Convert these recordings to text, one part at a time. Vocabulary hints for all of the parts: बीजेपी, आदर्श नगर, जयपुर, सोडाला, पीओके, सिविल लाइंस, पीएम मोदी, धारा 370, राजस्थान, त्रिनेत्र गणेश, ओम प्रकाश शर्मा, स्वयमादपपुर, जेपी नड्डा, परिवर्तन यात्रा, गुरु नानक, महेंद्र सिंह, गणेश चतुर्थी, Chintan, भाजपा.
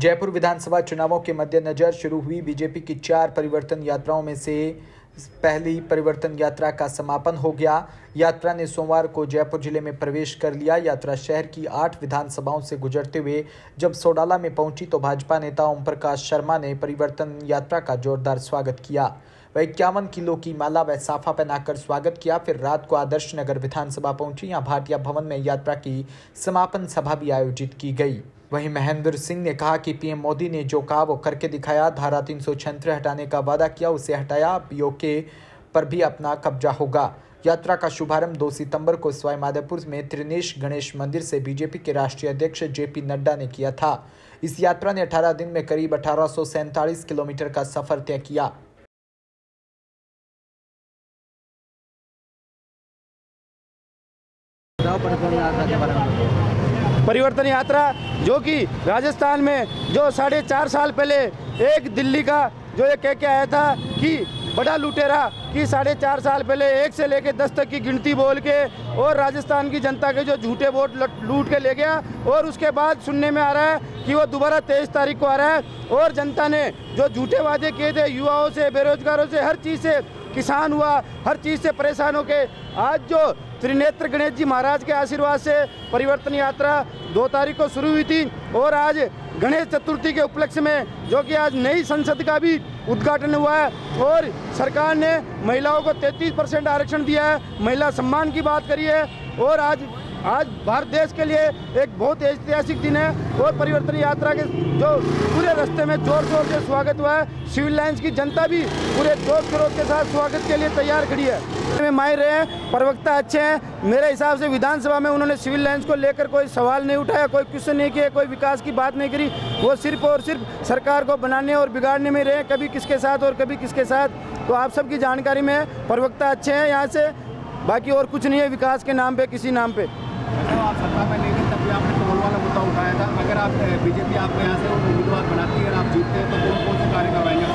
जयपुर विधानसभा चुनावों के मद्देनजर शुरू हुई बीजेपी की 4 परिवर्तन यात्राओं में से पहली परिवर्तन यात्रा का समापन हो गया। यात्रा ने सोमवार को जयपुर जिले में प्रवेश कर लिया। यात्रा शहर की 8 विधानसभाओं से गुजरते हुए जब सोडाला में पहुंची तो भाजपा नेता ओम प्रकाश शर्मा ने परिवर्तन यात्रा का जोरदार स्वागत किया। वह 51 किलो की माला व साफा पहनाकर स्वागत किया। फिर रात को आदर्श नगर विधानसभा पहुंची। यहाँ भाटिया भवन में यात्रा की समापन सभा भी आयोजित की गई। वहीं महेंद्र सिंह ने कहा कि पीएम मोदी ने जो कहा वो करके दिखाया। धारा 370 हटाने का वादा किया, उसे हटाया। पीओके पर भी अपना कब्जा होगा। यात्रा का शुभारंभ 2 सितंबर को स्वयमादपपुर में त्रिनेत्र गणेश मंदिर से बीजेपी के राष्ट्रीय अध्यक्ष जेपी नड्डा ने किया था। इस यात्रा ने 18 दिन में करीब 1847 किलोमीटर का सफर तय किया। परिवर्तन यात्रा जो कि राजस्थान में जो 4.5 साल पहले एक दिल्ली का जो ये कह के आया था कि बड़ा लुटेरा कि 4.5 साल पहले 1 से लेकर 10 तक की गिनती बोल के और राजस्थान की जनता के जो झूठे वोट लूट के ले गया और उसके बाद सुनने में आ रहा है कि वो दोबारा 23 तारीख को आ रहा है और जनता ने जो झूठे वादे किए थे युवाओं से, बेरोजगारों से, हर चीज़ से किसान हुआ, हर चीज़ से परेशान होके आज जो त्रिनेत्र गणेश जी महाराज के आशीर्वाद से परिवर्तन यात्रा 2 तारीख को शुरू हुई थी और आज गणेश चतुर्थी के उपलक्ष्य में जो कि आज नई संसद का भी उद्घाटन हुआ है और सरकार ने महिलाओं को 33% आरक्षण दिया है, महिला सम्मान की बात करी है और आज भारत देश के लिए एक बहुत ऐतिहासिक दिन है और परिवर्तन यात्रा के जो पूरे रास्ते में जोर शोर से स्वागत हुआ है। सिविल लाइंस की जनता भी पूरे जोश खरोश के साथ स्वागत के लिए तैयार खड़ी है। में माहिर हैं, प्रवक्ता अच्छे हैं। मेरे हिसाब से विधानसभा में उन्होंने सिविल लाइंस को लेकर कोई सवाल नहीं उठाया, कोई क्वेश्चन नहीं किया, कोई विकास की बात नहीं करी। वो सिर्फ और सिर्फ सरकार को बनाने और बिगाड़ने में रहे, कभी किसके साथ और कभी किसके साथ। तो आप सबकी जानकारी में है, प्रवक्ता अच्छे हैं यहाँ से, बाकी और कुछ नहीं है विकास के नाम पर किसी नाम पर। आप सत्ता में लेंगे तब भी आपने टोल वाला मुद्दा उठाया था। अगर आप बीजेपी आपको यहाँ से उम्मीदवार बनाती है और आप जीतते हैं तो कौन से कार्य करवाएंगे?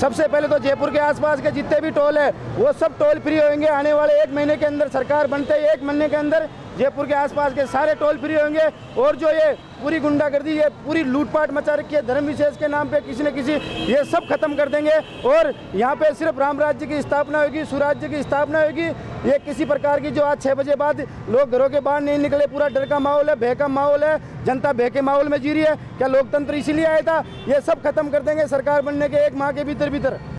सबसे पहले तो जयपुर के आसपास के जितने भी टोल है वो सब टोल फ्री होंगे। आने वाले 1 महीने के अंदर सरकार बनते ही 1 महीने के अंदर जयपुर के आसपास के सारे टोल फ्री होंगे। और जो ये पूरी गुंडागर्दी, ये पूरी लूटपाट मचा रखी है धर्म विशेष के नाम पे किसी न किसी, ये सब खत्म कर देंगे। और यहाँ पे सिर्फ राम राज्य की स्थापना होगी, सुराज्य की स्थापना होगी। ये किसी प्रकार की जो आज 6 बजे बाद लोग घरों के बाहर नहीं निकले, पूरा डर का माहौल है, भय का माहौल है, जनता भय के माहौल में जी रही है। क्या लोकतंत्र इसीलिए आया था? ये सब खत्म कर देंगे सरकार बनने के 1 माह के भीतर।